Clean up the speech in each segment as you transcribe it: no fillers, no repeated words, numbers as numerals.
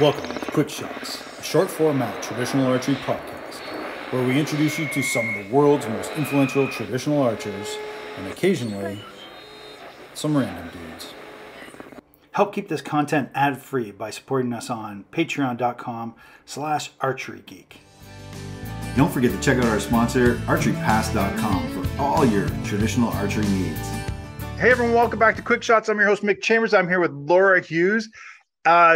Welcome to Quick Shots, a short format traditional archery podcast, where we introduce you to some of the world's most influential traditional archers and occasionally some random dudes. Help keep this content ad-free by supporting us on patreon.com/ArcheryGeek. Don't forget to check out our sponsor, ArcheryPass.com, for all your traditional archery needs. Hey everyone, welcome back to Quick Shots. I'm your host, Mick Chambers. I'm here with Laura Hughes.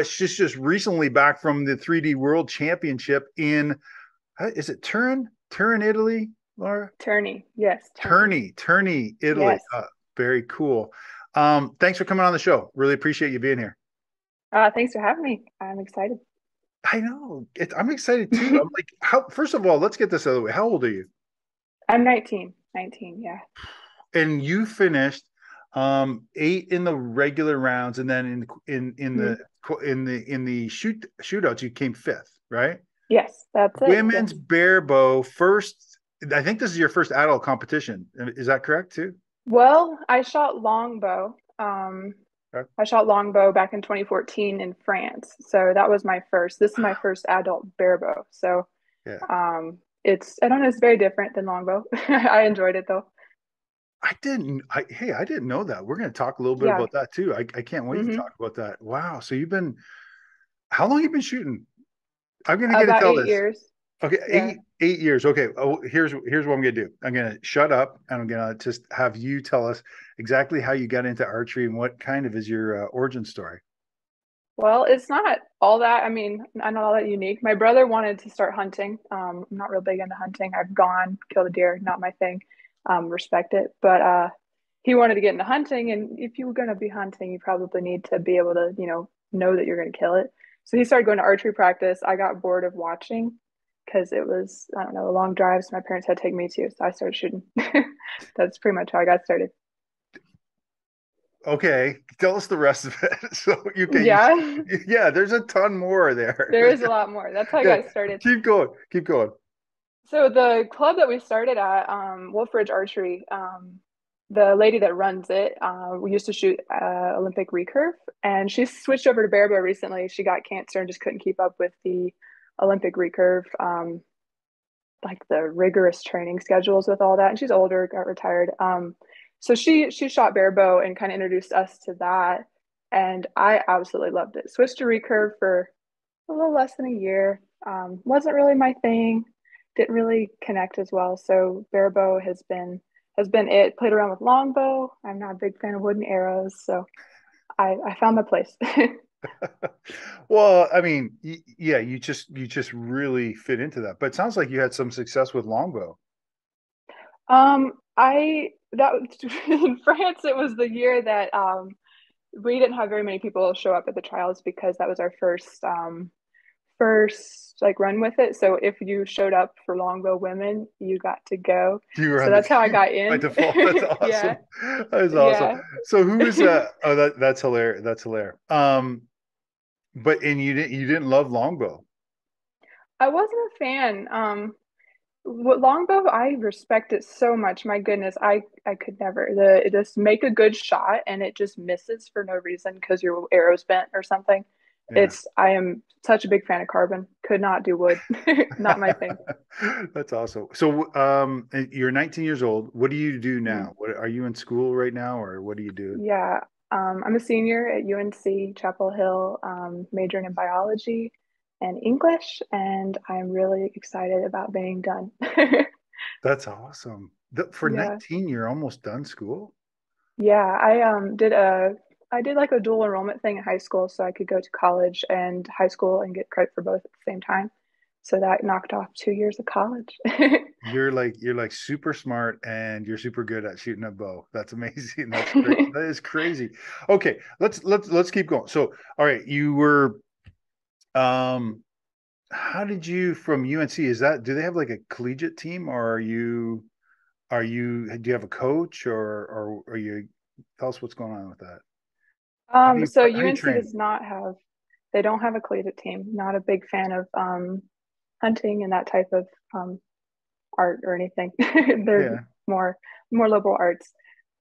She's just recently back from the 3D World Championship in, is it Turin? Turin, Italy, Laura? Tourney, yes. Tourney, Italy. Yes. Very cool. Thanks for coming on the show. Really appreciate you being here. Thanks for having me. I'm excited. I know. I'm excited too. I'm like, first of all, let's get this out of the way. How old are you? I'm 19, yeah. And you finished 8 in the regular rounds, and then in the shootouts you came 5th, right? Yes, that's it. Women's bare bow first. I think this is your first adult competition. Is that correct too? Well, I shot longbow. Okay. I shot longbow back in 2014 in France. So that was my first. This is my first adult bare bow. So yeah. I don't know, it's very different than longbow. I enjoyed it though. I didn't know that. We're going to talk a little bit about that too. I can't wait to talk about that. Wow. So you've been, how long have you been shooting? I'm going to get to tell this. 8 years. Okay. Yeah. Eight years. Okay. Oh, here's what I'm going to do. I'm going to shut up and I'm going to just have you tell us exactly how you got into archery and what kind of is your origin story. Well, it's not all that. I mean, I'm not all that unique. My brother wanted to start hunting. I'm not real big into hunting. I've gone, killed a deer, not my thing. Respect it, but he wanted to get into hunting, and if you were going to be hunting, you probably need to be able to know that you're going to kill it. So he started going to archery practice. I got bored of watching because it was, I don't know, a long drive, so my parents had to take me to, so I started shooting. That's pretty much how I got started. Okay, tell us the rest of it. So you can, yeah, there's a ton more there. There is a lot more. That's how I got started. Keep going. So the club that we started at, Wolf Ridge Archery, the lady that runs it, we used to shoot Olympic recurve, and she switched over to bare bow recently. She got cancer and just couldn't keep up with the Olympic recurve, like the rigorous training schedules with all that. And she's older, got retired. So she shot bare bow and kind of introduced us to that, and I absolutely loved it. Switched to recurve for a little less than a year. Wasn't really my thing. Didn't really connect as well. So bare bow has been it. Played around with longbow. I'm not a big fan of wooden arrows, so I found my place. Well, I mean, yeah, you just really fit into that. But it sounds like you had some success with longbow. In France, it was the year that we didn't have very many people show up at the trials because that was our first like run with it. So if you showed up for longbow women, you got to go. So that's how I got in by default. That's awesome. That was awesome. So who is that? Oh, that's hilarious. But you didn't love longbow. I wasn't a fan. What longbow, I respect it so much. My goodness, I could never. Just make a good shot and it just misses for no reason because your arrow's bent or something. Yeah. I am such a big fan of carbon. Could not do wood. Not my thing. That's awesome. So you're 19 years old. What do you do now? Are you in school right now, or what do you do? Yeah, I'm a senior at UNC Chapel Hill, majoring in biology and English, and I'm really excited about being done. That's awesome. For 19, you're almost done school? Yeah, I did like a dual enrollment thing in high school, so I could go to college and high school and get credit for both at the same time. So that knocked off 2 years of college. You're like super smart and you're super good at shooting a bow. That's amazing. That's crazy. That is crazy. Okay, let's keep going. So, all right, you were, how did you from UNC? Do they have like a collegiate team, or do you have a coach, or are you? Tell us what's going on with that. So UNC does not have, they don't have a collegiate team. Not a big fan of hunting and that type of art or anything. They're more liberal arts.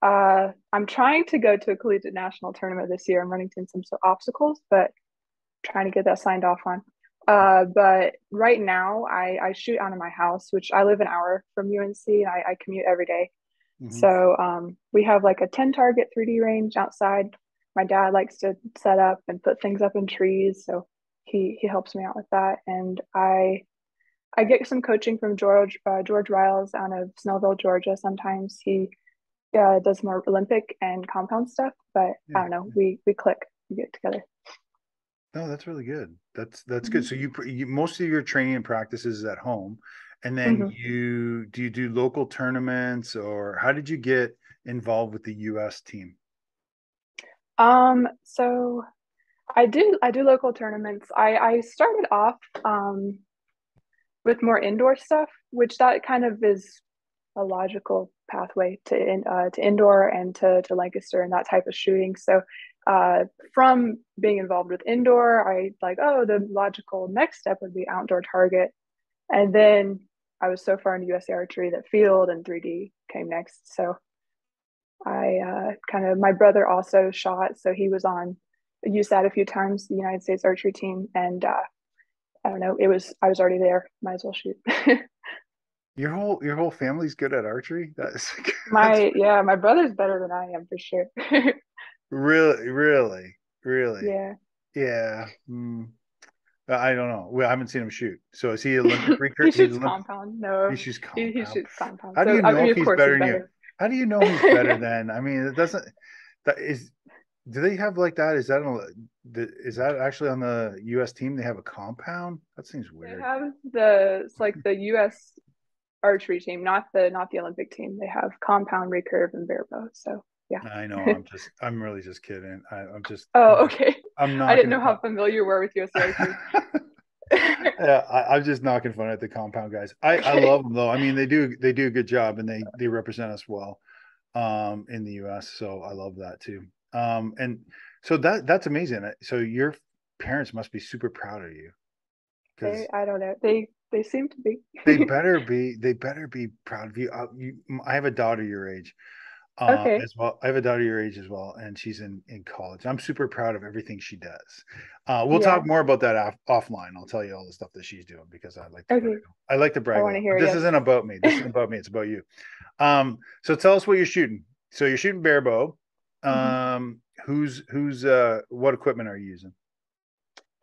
I'm trying to go to a collegiate national tournament this year. I'm running into some obstacles, but trying to get that signed off on. But right now I shoot out of my house, which I live an hour from UNC, and I commute every day. Mm-hmm. So we have like a 10 target 3D range outside. My dad likes to set up and put things up in trees, so he helps me out with that. And I get some coaching from George Riles out of Snowville, Georgia. Sometimes he does more Olympic and compound stuff, but yeah, I don't know. Yeah. We click, we get together. No, that's really good. That's mm-hmm. good. So you most of your training and practice is at home, and then mm-hmm. you do local tournaments, or how did you get involved with the U.S. team? So I do local tournaments. I started off with more indoor stuff, which that kind of is a logical pathway to indoor and to Lancaster and that type of shooting. So from being involved with indoor, I like, oh, the logical next step would be outdoor target. And then I was so far into USA Archery that field and 3D came next. So I my brother also shot, so he was on USAT a few times, the United States archery team, and I don't know, I was already there, might as well shoot. Your whole family's good at archery? That's my brother's better than I am for sure. Really? Yeah. Mm. I don't know. Well, I haven't seen him shoot. So is he Olympic recurve? He shoots compound. How do you know if he's better than you? How do you know he's better than? I mean, it doesn't. That is. Do they have like that? Is that actually on the U.S. team? They have a compound. That seems weird. They have it's like the U.S. archery team, not the Olympic team. They have compound, recurve, and bare bow. So yeah. I know. I'm really just kidding. I'm just. Oh, okay. I didn't know how familiar you were with U.S. archery. Yeah, I'm just knocking fun at the compound guys. I love them though. I mean, they do a good job, and they represent us well in the U.S. So I love that too. And so that's amazing. So your parents must be super proud of you. I don't know. They seem to be. They better be proud of you. I have a daughter your age. Okay. As well, I have a daughter your age as well, and she's in college. I'm super proud of everything she does. We'll talk more about that offline. I'll tell you all the stuff that she's doing because I like to brag. I want to hear this. Isn't about me. This isn't about me. It's about you. So tell us what you're shooting. So you're shooting bare bow. Mm-hmm. What equipment are you using?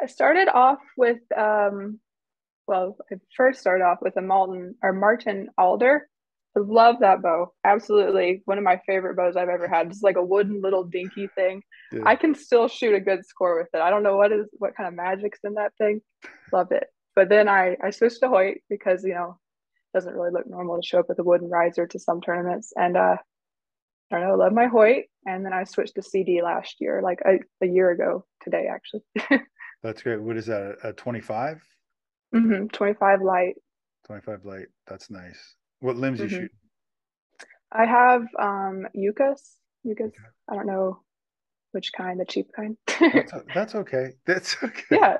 I started off with I first started off with a Martin Alder. I love that bow. Absolutely. One of my favorite bows I've ever had. It's like a wooden little dinky thing. Yeah. I can still shoot a good score with it. I don't know what kind of magic's in that thing. Love it. But then I switched to Hoyt because, you know, it doesn't really look normal to show up with a wooden riser to some tournaments. And I don't know, love my Hoyt. And then I switched to CD last year, like a year ago today, actually. That's great. What is that? A 25? Mm-hmm. 25 light. 25 light. That's nice. What limbs mm-hmm. you shoot? I have UCAS. Okay. I don't know which kind, the cheap kind. That's okay. That's okay. Yeah.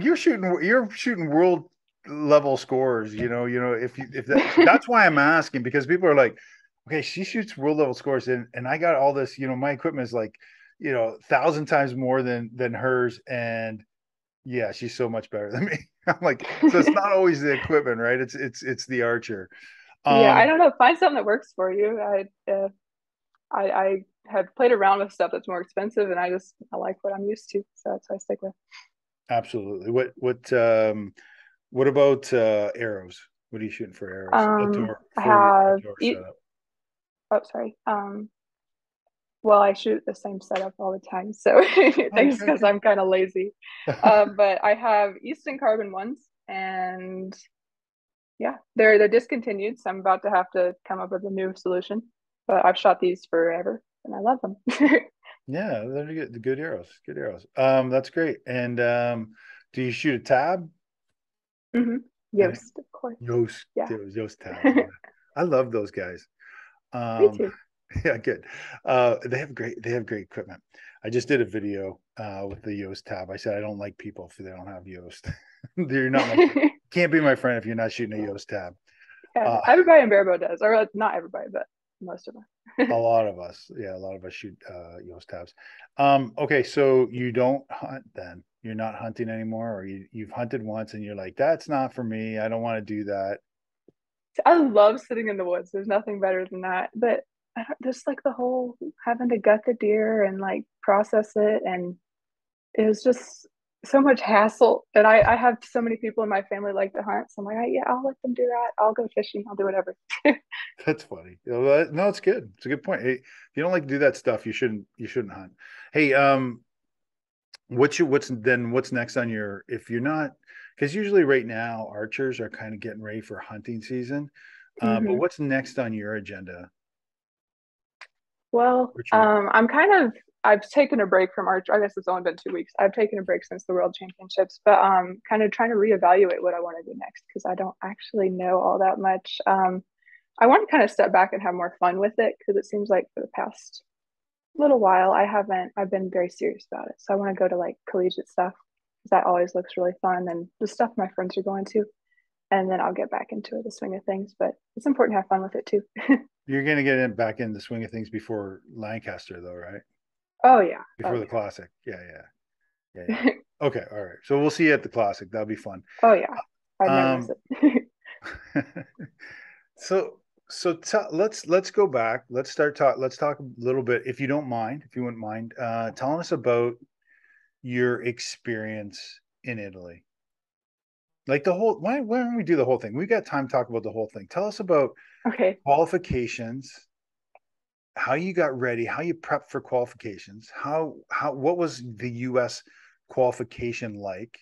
You're shooting world level scores. You know. That's why I'm asking, because people are like, okay, she shoots world level scores, and I got all this. You know, my equipment is like, you know, 1,000 times more than hers, and yeah, she's so much better than me. I'm like, so it's not always the equipment, right? It's the archer. Yeah, I don't know. Find something that works for you. I have played around with stuff that's more expensive, and I like what I'm used to, so that's what I stick with. Absolutely. What about arrows? What are you shooting for arrows? Well, I shoot the same setup all the time, so thanks, because I'm kind of lazy. But I have Easton carbon ones, and yeah, they're discontinued, so I'm about to have to come up with a new solution. But I've shot these forever, and I love them. Yeah, they're good arrows. Good arrows. That's great. And do you shoot a tab? Mm-hmm. Yoast, of course. Yoast. Yeah. Yoast tab. I love those guys. Me too. Yeah, good. They have great equipment. I just did a video with the Yoast tab. I said I don't like people if they don't have Yoast. You're not can't be my friend if you're not shooting a Yoast tab. Yeah, everybody in bare bow does, or not everybody, but most of them. A lot of us. Yeah. A lot of us shoot Yoast tabs. Okay. So you don't hunt then? You're not hunting anymore, or you've hunted once and you're like, that's not for me. I don't want to do that. I love sitting in the woods. There's nothing better than that. But I don't, just like the whole having to gut the deer and like process it. And it was just so much hassle. And I have so many people in my family like to hunt. So I'm like, yeah, I'll let them do that. I'll go fishing. I'll do whatever. That's funny. No, it's good. It's a good point. Hey, if you don't like to do that stuff, you shouldn't hunt. Hey, what's next on your, if you're not, because usually right now archers are kind of getting ready for hunting season. But what's next on your agenda? Well, I've taken a break from archery. I guess it's only been 2 weeks. I've taken a break since the World Championships, but kind of trying to reevaluate what I want to do next, because I don't actually know all that much. I want to kind of step back and have more fun with it, because it seems like for the past little while I've been very serious about it. So I want to go to like collegiate stuff, because that always looks really fun, and the stuff my friends are going to. And then I'll get back into the swing of things. But it's important to have fun with it too. You're going to get back in the swing of things before Lancaster though, right? Oh yeah. Before the classic. Yeah. Okay. All right. So we'll see you at the classic. That'll be fun. Oh yeah. I'd never miss it. So let's go back. Let's talk a little bit, if you don't mind, if you wouldn't mind, telling us about your experience in Italy. Like the whole, why don't we do the whole thing? We've got time to talk about the whole thing. Tell us about qualifications, how you got ready, how you prepped for qualifications, what was the U.S. qualification like?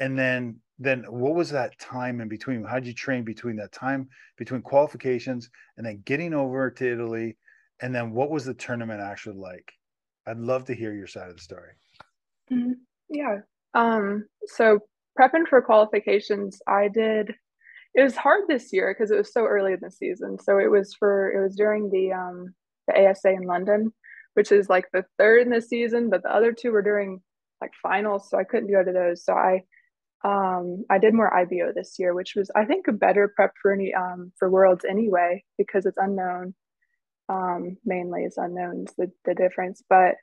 And then what was that time in between? How did you train between that time between qualifications and then getting over to Italy? And then what was the tournament actually like? I'd love to hear your side of the story. Mm-hmm. Yeah. So prepping for qualifications, it was hard this year because it was so early in the season. So it was during the ASA in London, which is like the third in the season, but the other two were during like finals. So I couldn't go to those. So I did more IBO this year, which was, I think, a better prep for for worlds anyway, because it's unknown. Mainly it's unknowns, the difference, but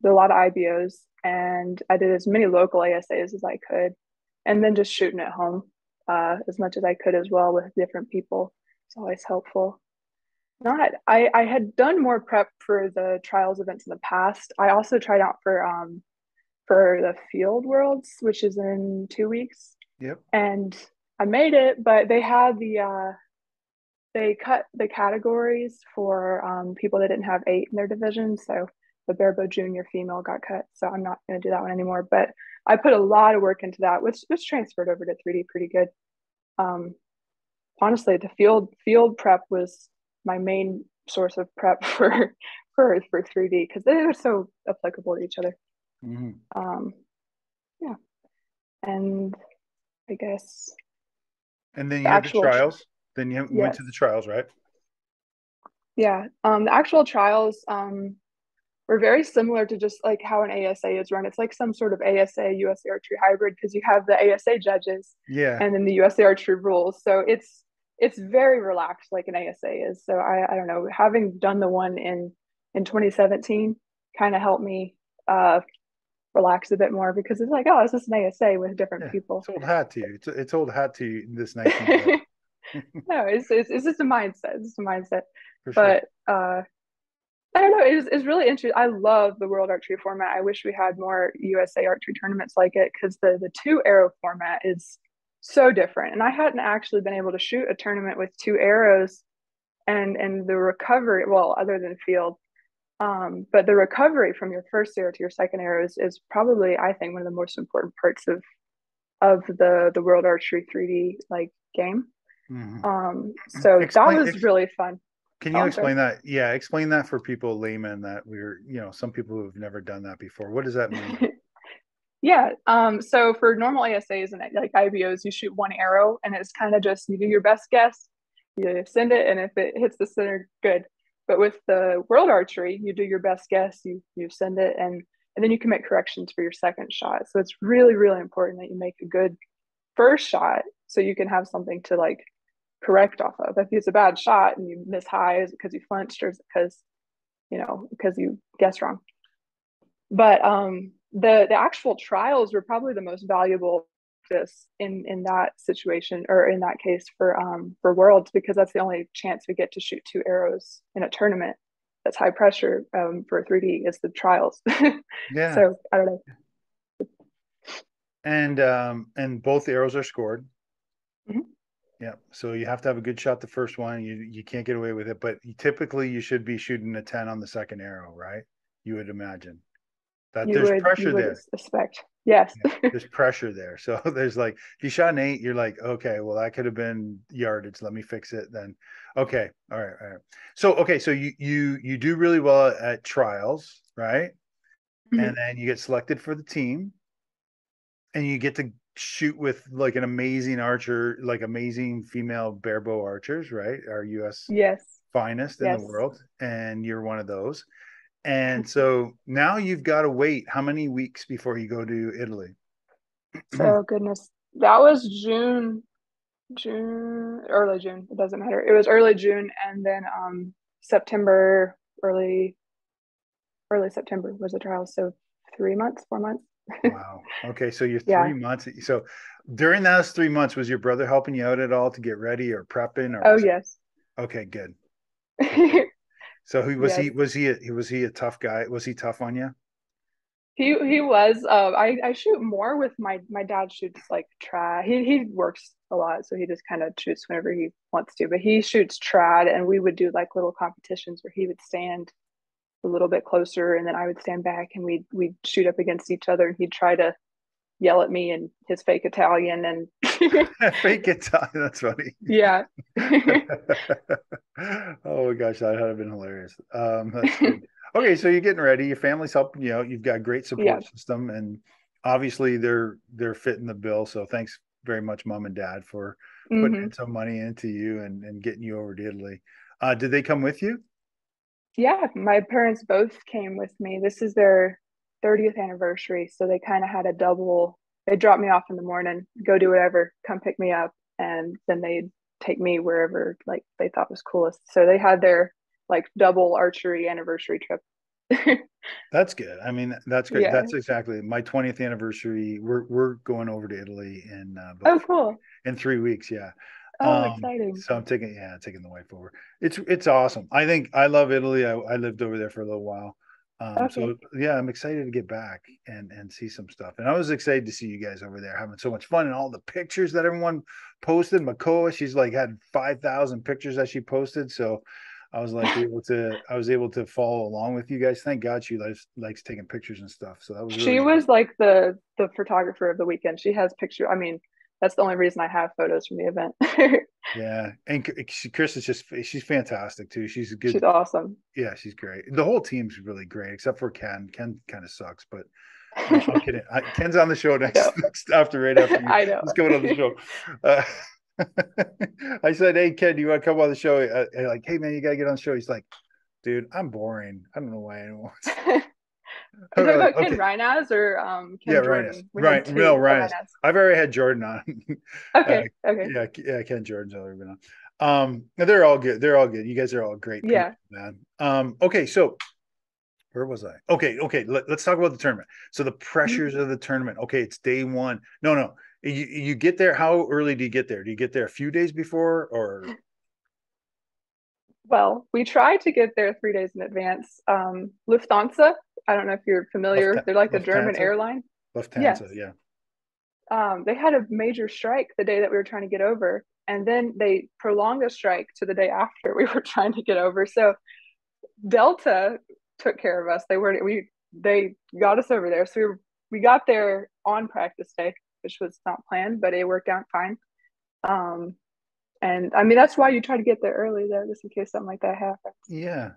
there's a lot of IBOs, and I did as many local ASAs as I could, and then just shooting at home as much as I could as well with different people. It's always helpful. I had done more prep for the trials events in the past. I also tried out for the field worlds, which is in 2 weeks. Yep. And I made it, but they had they cut the categories for people that didn't have 8 in their division. So the barebow junior female got cut. So I'm not going to do that one anymore, but I put a lot of work into that, which transferred over to 3D pretty good. Honestly, the field prep was my main source of prep for 3D, because they were so applicable to each other. Mm-hmm. Yeah. And I guess. And then you had the trials. Then you went to the trials, right? Yeah. The actual trials were very similar to just like how an ASA is run. It's like some sort of ASA US archery hybrid, because you have the ASA judges, and then the US archery rules. So it's very relaxed, like an ASA is. So I don't know. Having done the one in 2017 kind of helped me relax a bit more, because it's like, oh, it's just an ASA with different people. It's old hat to you. It's old hat to you this night. No, it's just a mindset. It's just a mindset. For but sure. I don't know. It's really interesting. I love the World Archery format. I wish we had more USA archery tournaments like it, because the two arrow format is so different. And I hadn't actually been able to shoot a tournament with 2 arrows, and the recovery, well, other than field, but the recovery from your first arrow to your second arrow is probably, I think, one of the most important parts of the World Archery 3D like game. Mm-hmm. So that was really fun. Can you explain that? Yeah, explain that for people, laymen, that we're, some people who have never done that before. What does that mean? Yeah. So for normal ASAs and like IBOs, you shoot 1 arrow, and it's kind of just, you do your best guess, you send it, and if it hits the center, good. But with the World Archery, you do your best guess, you send it, and then you can make corrections for your second shot. So it's really, really important that you make a good first shot, so you can have something to like correct off of. If it's a bad shot and you miss high, is it because you flinched, or is it because, you know, because you guessed wrong? But the actual trials were probably the most valuable practice in that situation, or in that case, for Worlds, because that's the only chance we get to shoot two arrows in a tournament that's high pressure for 3D is the trials. Yeah. So I don't know. And both arrows are scored. Mm-hmm. Yeah. So you have to have a good shot the first one. You can't get away with it, but typically you should be shooting a 10 on the second arrow, right? You would imagine that you there's pressure there. Suspect. Yes. Yeah, there's pressure there. So there's like, if you shot an 8, you're like, okay, well, that could have been yardage. Let me fix it then. Okay. All right. All right. So, okay. So you do really well at trials, right? Mm-hmm. And then you get selected for the team. And you get to shoot with like an amazing archer, like amazing female bare bow archers, right? Our U.S. Yes. finest in yes. the world. And you're one of those. And so now you've got to wait how many weeks before you go to Italy? Oh, goodness. That was early June. It doesn't matter. It was early June. And then September, early September was the trial. So 4 months. Wow. Okay. So you're 3 months. So during those 3 months, was your brother helping you out at all to get ready or prepping? Or yes. Okay, good. Okay. So was he a tough guy? Was he tough on you? He was. I shoot more with my dad shoots like trad. He works a lot, so he just kind of shoots whenever he wants to, but he shoots trad, and we would do like little competitions where he would stand a little bit closer, and then I would stand back, and we'd shoot up against each other, and he'd try to yell at me in his fake Italian and fake Italian. That's funny. Yeah. Oh my gosh, that would have been hilarious. That's good. Okay, so you're getting ready. Your family's helping you out. You've got a great support system, and obviously they're fitting the bill. So thanks very much, Mom and Dad, for putting some money into you and getting you over to Italy. Did they come with you? Yeah, my parents both came with me. This is their 30th anniversary. So they kind of had a double. They dropped me off in the morning, go do whatever, come pick me up. And then they'd take me wherever like they thought was coolest. So they had their like double archery anniversary trip. That's good. I mean, that's great. Yeah. That's exactly my 20th anniversary. We're going over to Italy in cool. in 3 weeks. Yeah. Oh, exciting. So I'm taking the wife over. It's awesome. I think I love Italy. I lived over there for a little while. Okay. So yeah, I'm excited to get back and see some stuff. And I was excited to see you guys over there having so much fun, and all the pictures that everyone posted. Makoa, she's like had 5,000 pictures that she posted. So I was like able to follow along with you guys. Thank God she likes taking pictures and stuff. So that was really fun. Like the photographer of the weekend. She has pictures. I mean, that's the only reason I have photos from the event. Yeah. And Chris is she's fantastic too. She's a good. She's awesome. Yeah. She's great. The whole team's really great, except for Ken. Ken kind of sucks, but no, I'm kidding. Ken's on the show right after you. I know. He's coming on the show. I said, hey, Ken, do you want to come on the show? Like, hey man, you got to get on the show. He's like, dude, I'm boring. I don't know why anyone wants to. Is that about Ken Reinaz or Ken Jordan? Right, no, Reinaz. I've already had Jordan on. Okay, okay. Yeah, Ken Jordan's already been on. They're all good. They're all good. You guys are all great people, man. Okay, so where was I? Okay. Let's talk about the tournament. So the pressures of the tournament. Okay, it's day one. No. You get there. How early do you get there? Do you get there a few days before or? Well, we tried to get there 3 days in advance. Lufthansa. I don't know if you're familiar. They're like the German airline. Lufthansa, yeah. They had a major strike the day that we were trying to get over. And then they prolonged the strike to the day after we were trying to get over. So Delta took care of us. They got us over there. So we got there on practice day, which was not planned, but it worked out fine. And I mean, that's why you try to get there early though, just in case something like that happens. Yeah.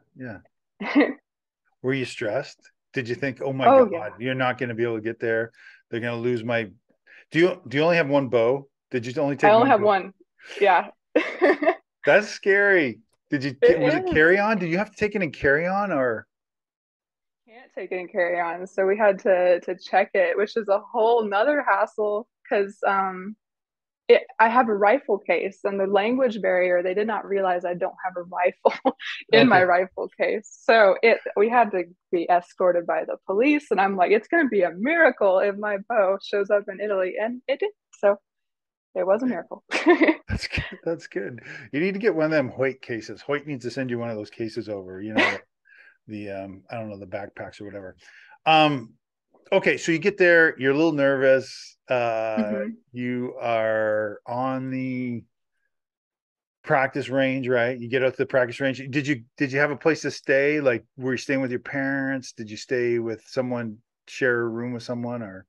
Were you stressed? Did you think, oh my God, you're not going to be able to get there. They're going to lose my, do you only have one bow? Did you only take one? I only have one. Yeah. That's scary. Was it carry on? Did you have to take it in carry on or? Can't take it in carry on. So we had to check it, which is a whole nother hassle because I have a rifle case, and the language barrier, they did not realize I don't have a rifle in my rifle case. So we had to be escorted by the police, and I'm like, it's going to be a miracle if my bow shows up in Italy. And it did. So it was a miracle. That's good. That's good. You need to get one of them Hoyt cases. Hoyt needs to send you one of those cases over, you know, I don't know, the backpacks or whatever. Okay, so you get there, you're a little nervous. You are on the practice range, right? You get out to the practice range. Did you have a place to stay? Like, were you staying with your parents? Did you stay with someone, share a room with someone, or?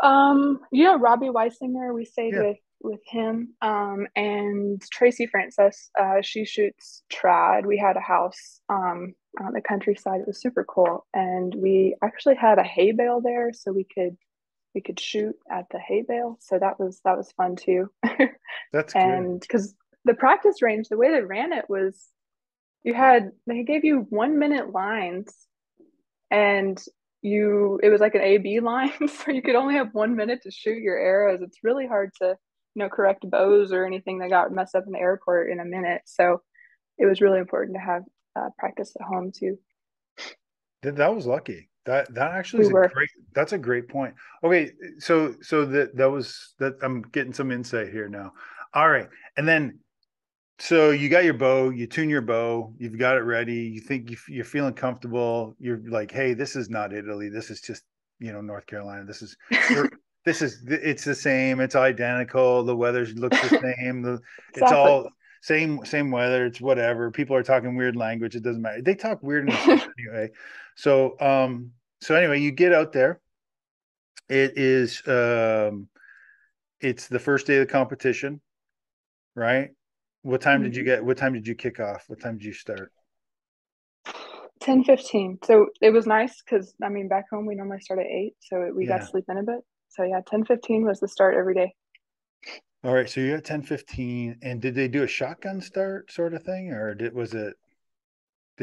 Robbie Weisinger, we stayed with him. And Tracy Francis, she shoots trad. We had a house on the countryside. It was super cool, and we actually had a hay bale there, so we could shoot at the hay bale, so that was fun too. That's and because the practice range, the way they ran it was, they gave you 1 minute lines, and it was like an A-B line, so you could only have 1 minute to shoot your arrows. It's really hard to correct bows or anything that got messed up in the airport in a minute, so it was really important to have practice at home too. That was lucky. That actually that's a great point. Okay, so that I'm getting some insight here now. All right, and then so you got your bow, you tune your bow, you've got it ready. You think you're feeling comfortable. You're like, hey, this is not Italy. This is just North Carolina. This is it's the same. It's identical. The weather looks the same. Exactly. It's all. Same weather, it's whatever. People are talking weird language. It doesn't matter. They talk weird anyway. So, anyway, you get out there. It is, it's the first day of the competition, right? What time did you kick off? What time did you start? 10:15. So it was nice because, back home we normally start at 8. So we got to sleep in a bit. So 10:15 was the start every day. All right, so you're at 10:15, and did they do a shotgun start sort of thing, or did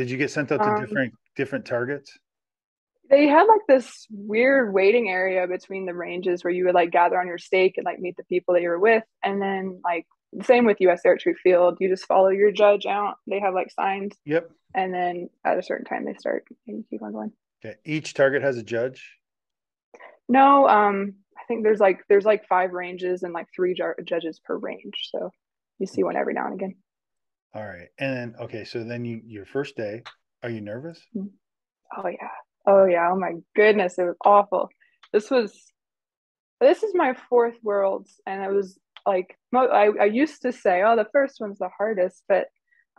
you get sent out to different targets? They had like this weird waiting area between the ranges where you would like gather on your stake and like meet the people that you were with, and then like the same with U.S. Archery Field, you just follow your judge out. They have like signs. Yep. And then at a certain time they start and keep on going. Okay. Each target has a judge? No. I think there's like 5 ranges and like 3 judges per range, so you see one every now and again. All right, and then your first day, are you nervous? Oh my goodness, it was awful. This is my 4th Worlds, and it was like I used to say, oh, the first one's the hardest, but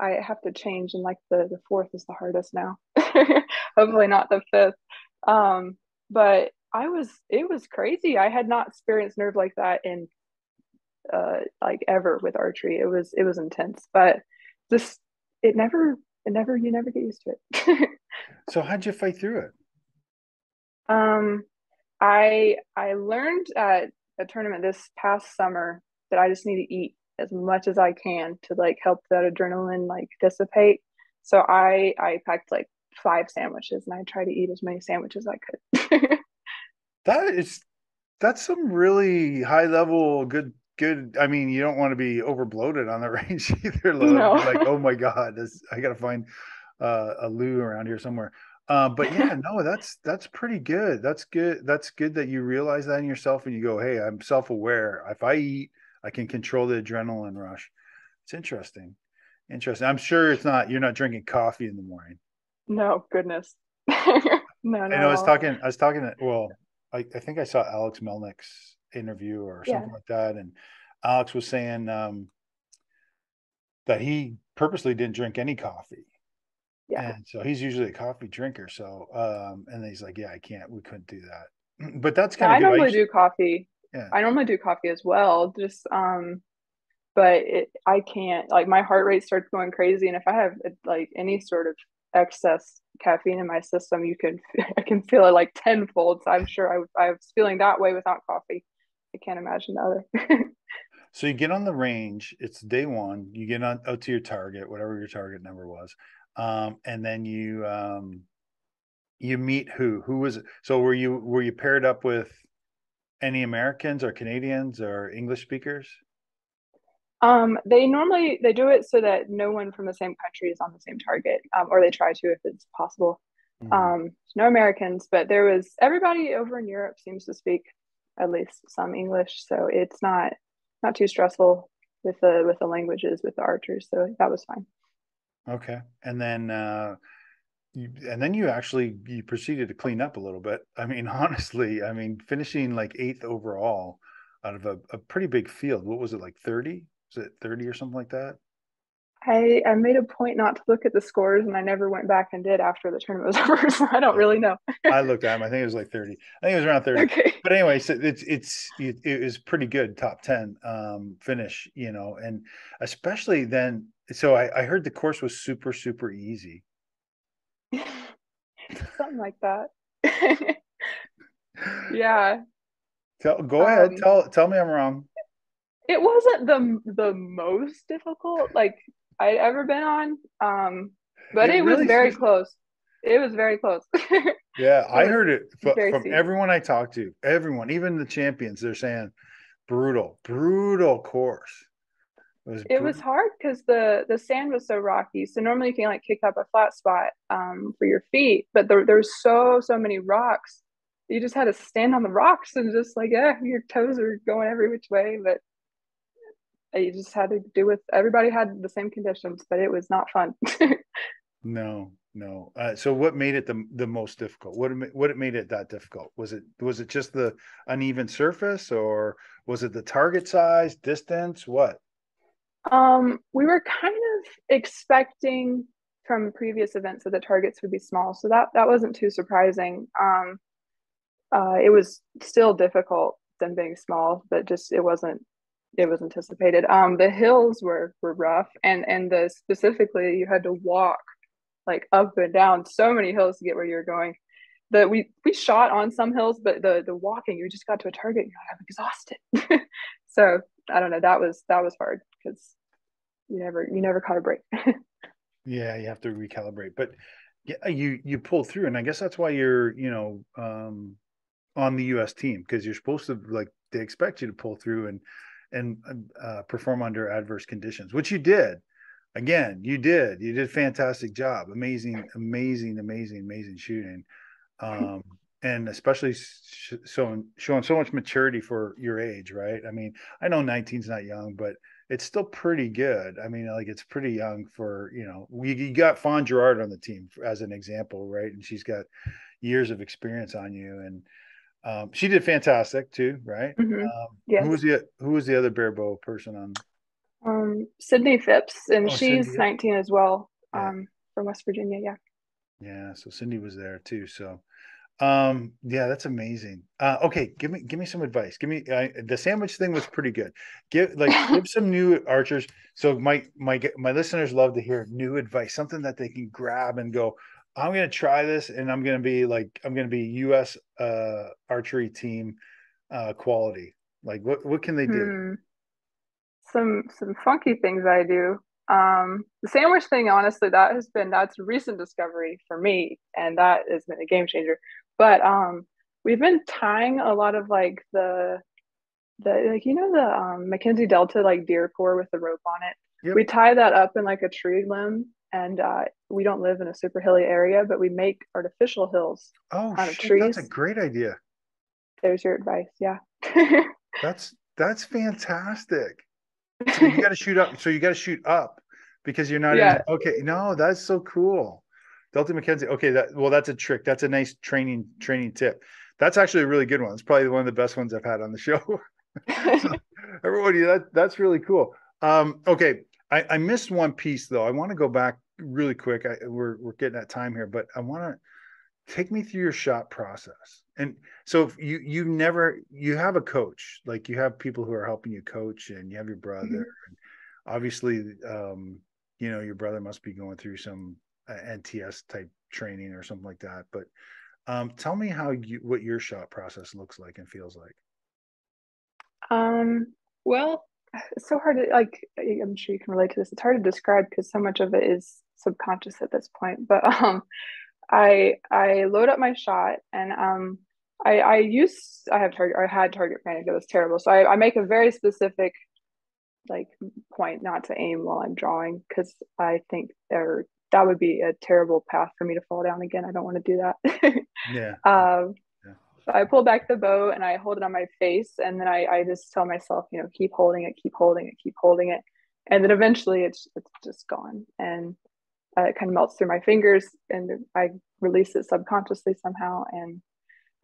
I have to change, and like the 4th is the hardest now. Hopefully not the 5th. But it was crazy. I had not experienced nerve like that in like ever with archery. It was intense, but just you never get used to it. So how'd you fight through it? I learned at a tournament this past summer that I just need to eat as much as I can to like help that adrenaline like dissipate. So I packed like 5 sandwiches, and I tried to eat as many sandwiches as I could. That's some really high level, good. I mean, you don't want to be over bloated on the range either. No. Like, oh my God, I got to find a loo around here somewhere. But yeah, no, that's pretty good. That's good. That's good that you realize that in yourself and you go, hey, I'm self-aware. If I eat, I can control the adrenaline rush. It's interesting. I'm sure you're not drinking coffee in the morning. No, goodness. No. And I think I saw Alex Melnick's interview or something like that. And Alex was saying that he purposely didn't drink any coffee. Yeah. And so he's usually a coffee drinker. So, and he's like, yeah, we couldn't do that. But that's kind of good. I normally do coffee. Yeah. I normally do coffee as well. Just, but I can't, like my heart rate starts going crazy. And if I have like any sort of excess caffeine in my system, I can feel it like tenfold. So I'm sure I was feeling that way without coffee. I can't imagine the other. So you get on the range, it's day one, you get out to your target, whatever your target number was. And then you meet who was it? So were you paired up with Any Americans or Canadians or English speakers? They normally, they do it so that no one from the same country is on the same target, or they try to if it's possible. Mm-hmm. No Americans, but there was, everybody over in Europe seems to speak at least some English. So it's not too stressful with the languages, with the archers. So that was fine. Okay. And then you proceeded to clean up a little bit. I mean, honestly, I mean, finishing like 8th overall out of a pretty big field. What was it, like 30? Was it 30 or something like that? I made a point not to look at the scores, and I never went back and did after the tournament was over. So I don't really know. I looked at them. I think it was like 30. I think it was around 30. Okay. But anyway, so it was pretty good top 10 finish, you know, and especially then. So I heard the course was super, super easy. Something like that. Yeah. Go ahead. Tell me I'm wrong. It wasn't the most difficult like I'd ever been on, but it was very close. It was very close. Yeah, I heard it from everyone I talked to. Everyone, even the champions, they're saying brutal course. It was hard because the sand was so rocky. So normally you can like kick up a flat spot for your feet, but there's so many rocks. You just had to stand on the rocks and just like, yeah, your toes are going every which way. But you just had to do with, everybody had the same conditions, but it was not fun. No. So what made it the most difficult? What made it that difficult? Was it just the uneven surface, or was it the target size, distance? What? We were kind of expecting from previous events that the targets would be small, so that wasn't too surprising. It was still difficult than being small, but just it was anticipated. The hills were rough, and specifically you had to walk like up and down so many hills to get where you were going. That we shot on some hills, but the walking, you just got to a target and you're like, I'm exhausted. So I don't know, that was hard because you never caught a break. Yeah, you have to recalibrate, but yeah, you pull through, and I guess that's why you're on the U.S. team, because you're supposed to, like, they expect you to pull through and perform under adverse conditions, which you did. Again, you did a fantastic job. Amazing shooting, and especially showing so much maturity for your age, right? I mean, I know 19's not young, but it's still pretty good. I mean, like, it's pretty young for, you got Fawn Gerard on the team as an example, right? And she's got years of experience on you, and she did fantastic too, right? Mm-hmm. Yeah. Who was the other bare bow person on? Sydney Phipps, and she's Cindy. 19 as well, yeah. From West Virginia, yeah. Yeah, so Cindy was there too, so. Yeah, that's amazing. Okay. Give me some advice. The sandwich thing was pretty good. Give some new archers. So my listeners love to hear new advice, something that they can grab and go, I'm going to try this, and I'm going to be U.S. Archery team quality. Like, what can they do? Some funky things I do. The sandwich thing, honestly, that's a recent discovery for me, and that has been a game changer. But we've been tying a lot of like the McKenzie Delta like deer core with the rope on it. Yep. We tie that up in like a tree limb, and we don't live in a super hilly area, but we make artificial hills out of trees. That's a great idea. There's your advice. Yeah. that's fantastic. So you got to shoot up. Because you're not. Yeah. Okay. No, that's so cool. Delta McKenzie. Okay. That's a trick. That's a nice training tip. That's actually a really good one. It's probably one of the best ones I've had on the show. So, everybody, that's really cool. Okay. I missed one piece though. I want to go back really quick. We're getting at time here, but I want to take me through your shot process. And so if you have a coach, like you have people who are helping you coach, and you have your brother. Mm-hmm. And obviously, your brother must be going through some NTS type training or something like that. But tell me what your shot process looks like and feels like. Well, it's so hard to, like, I'm sure you can relate to this. It's hard to describe because so much of it is subconscious at this point. But I load up my shot, and I had target panic that was terrible. So I make a very specific like point not to aim while I'm drawing, because I think that would be a terrible path for me to fall down again. I don't want to do that. Yeah. So I pull back the bow and I hold it on my face, and then I just tell myself, you know, keep holding it, keep holding it, keep holding it, and then eventually it's just gone, and it kind of melts through my fingers, and I release it subconsciously somehow. And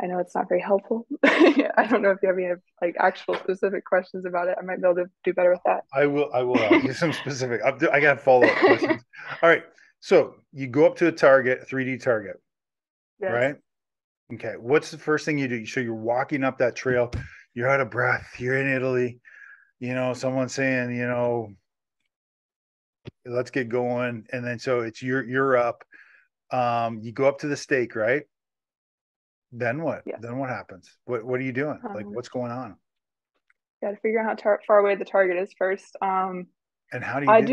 I know it's not very helpful. I don't know if you have any like actual specific questions about it. I might be able to do better with that. I will ask you some specific. I got follow-up questions. All right. So you go up to a target, 3D target, yes. Right? Okay. What's the first thing you do? So you're walking up that trail, you're out of breath, you're in Italy, you know, someone's saying, you know, let's get going. And then, so it's you're up, you go up to the stake, right? Then what? Yeah. Then what happens? What are you doing? Like, what's going on? Got to figure out how far away the target is first. And how do you? I'll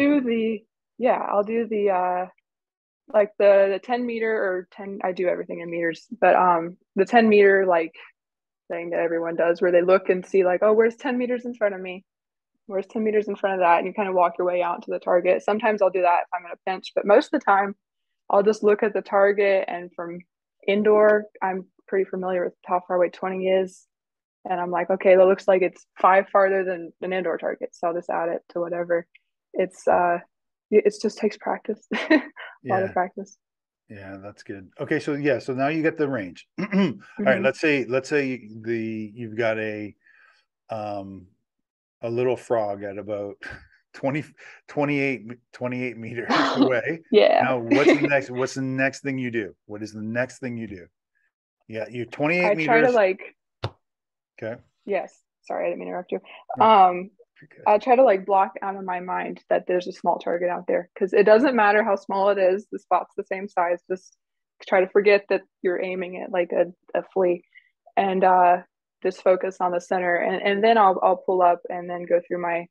do the 10 meter or 10. I do everything in meters, but the 10 meter like thing that everyone does, where they look and see like, oh, where's 10 meters in front of me? Where's 10 meters in front of that? And you kind of walk your way out to the target. Sometimes I'll do that if I'm in a pinch, but most of the time, I'll just look at the target, and from indoor, I'm pretty familiar with how far away 20 is, and I'm like, okay, that looks like it's 5 farther than an indoor target, so I'll just add it to whatever. It's just takes practice. A lot of practice. Yeah, that's good. Okay, so yeah, so now you get the range. All mm-hmm. right, let's say you've got a little frog at about 28 meters away. Yeah. Now what's the next thing you do? What is the next thing you do? Yeah, you're 28 meters. I try to okay. Yes. Sorry, I didn't mean to interrupt you. No, I try to block out of my mind that there's a small target out there, because it doesn't matter how small it is. The spot's the same size. Just try to forget that you're aiming at like a flea, and just focus on the center. And then I'll pull up and then go through my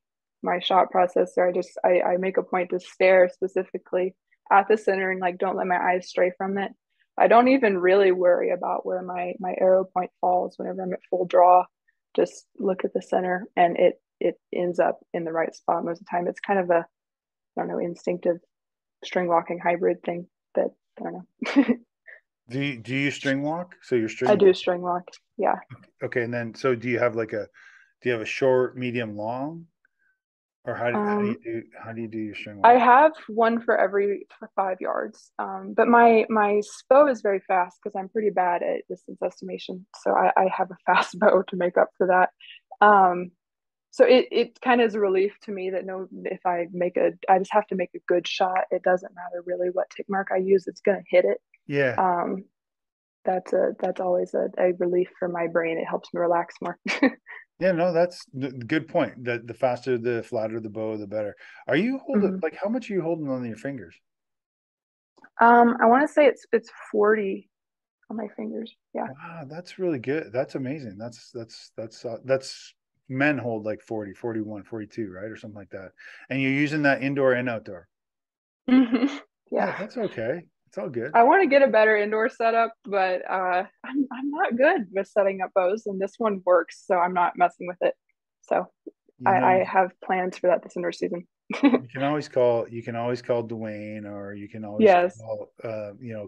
shot process. Or I make a point to stare specifically at the center and don't let my eyes stray from it. I don't even really worry about where my arrow point falls. Whenever I'm at full draw, just look at the center, and it ends up in the right spot most of the time. It's kind of a, I don't know, instinctive string walking hybrid thing that I don't know. Do you string walk? So you're string. I do string walk. Yeah. Okay, and then so do you have a short, medium, long? Or how do you do your string walk? I have one for every 5 yards, but my bow is very fast because I'm pretty bad at distance estimation, so I have a fast bow to make up for that. So it kind of is a relief to me that I just have to make a good shot. It doesn't matter really what tick mark I use; it's going to hit it. Yeah. That's always a relief for my brain. It helps me relax more. Yeah, no, that's a good point. The faster, the flatter the bow, the better. Are you holding mm-hmm. How much are you holding on your fingers? I want to say it's 40 on my fingers. Yeah. Wow, that's really good. That's amazing. That's men hold 40, 41, 42, right, or something like that. And you're using that indoor and outdoor. Mm-hmm. Yeah, that's okay. It's all good. I want to get a better indoor setup, but I'm not good with setting up bows, and this one works, so I'm not messing with it. So I have plans for that this indoor season. You can always call Dwayne, or you can always call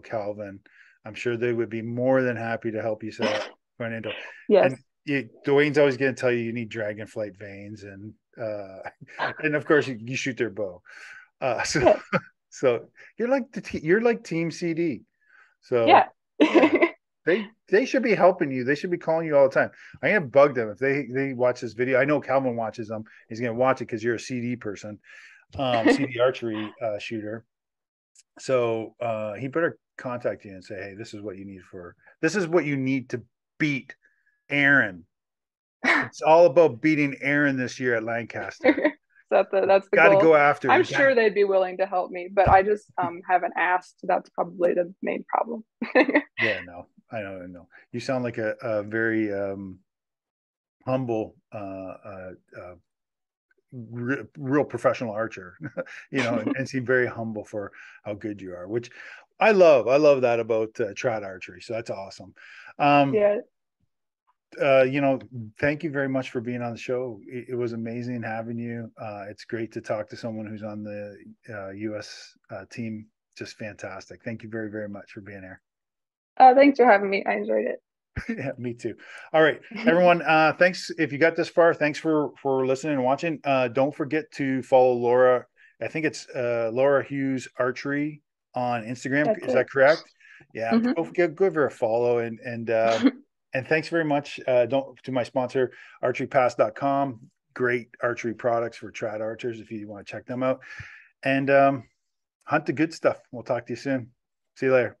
Calvin. I'm sure they would be more than happy to help you set up for an indoor. Yes. And Dwayne's always going to tell you need dragonflight veins, and of course you shoot their bow. Yes. So you're like Team CD. So yeah. They should be helping you. They should be calling you all the time. I'm gonna bug them if they watch this video. I know Calvin watches them. He's gonna watch it because you're a CD person, CD archery shooter. So he better contact you and say, hey, this is what you need to beat Aaron. It's all about beating Aaron this year at Lancaster. That's the gotta goal. Go after. I'm sure they'd be willing to help me, but I just haven't asked. That's probably the main problem. Yeah, no, I know. You sound like a very humble, real professional archer, and seem very humble for how good you are, which I love. I love that about trad archery. So that's awesome. Yeah. you know, thank you very much for being on the show. It was amazing having you. It's great to talk to someone who's on the U.S. team. Just fantastic. Thank you very, very much for being here. Thanks for having me. I enjoyed it. Yeah, me too. All right, everyone. Thanks. If you got this far, thanks for listening and watching. Don't forget to follow Laura. I think it's Laura Hughes Archery on Instagram. That's that correct? Yeah. Mm-hmm. Go give her a follow and thanks very much. To my sponsor, ArcheryPass.com. Great archery products for trad archers if you want to check them out. And hunt the good stuff. We'll talk to you soon. See you later.